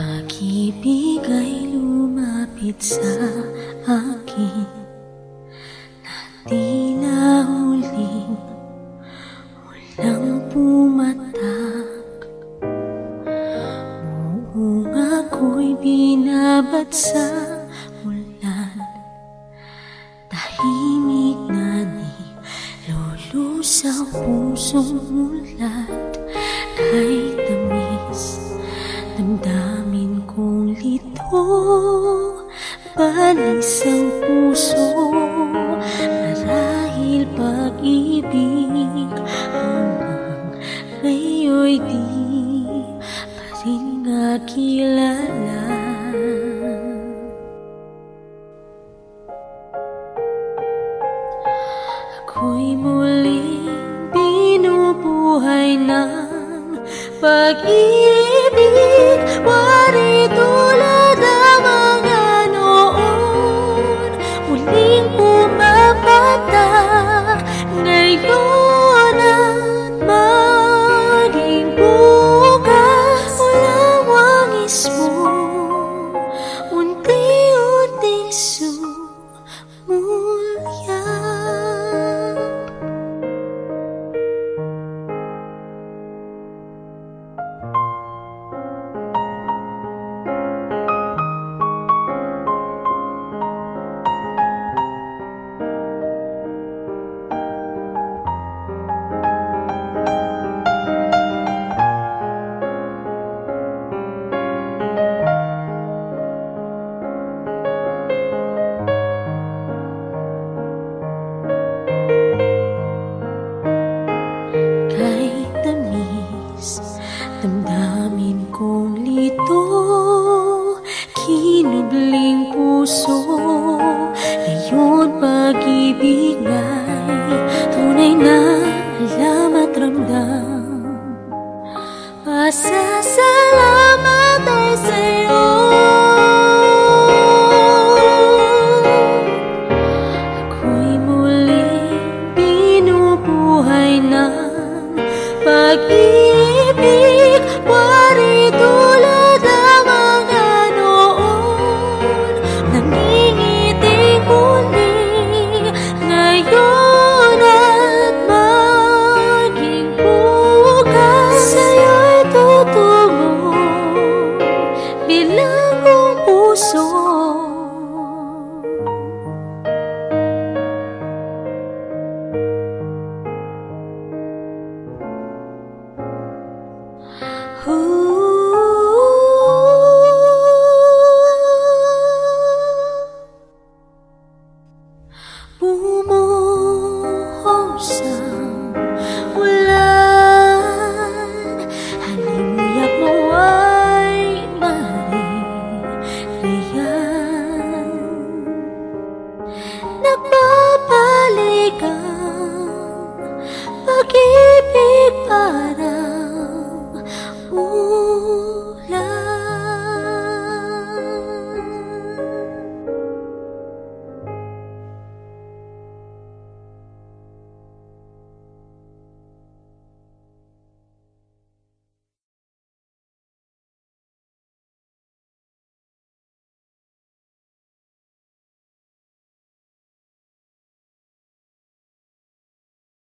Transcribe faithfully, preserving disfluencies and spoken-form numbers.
Pag-ibig ay lumapit sa akin na di na huling walang pumatak. Buong ako'y binabat sa ulan, tahimik na nilulusaw pusong mulat. Kahit tamis damdamin kong lito, balis ang puso. Marahil pag-ibig hanggang ngayon di pa rin nga kilala. Ako'y muling binubuhay ng pag-ibig. Wari tulad ang mga noon, muling pumapatak ngayon at maging bukas. Walang wangis mo, unti-unting sumulyak. Damdamin kong lito, kinubling puso. Ngayon pag-ibig ay tunay na alam at ramdam. Pasal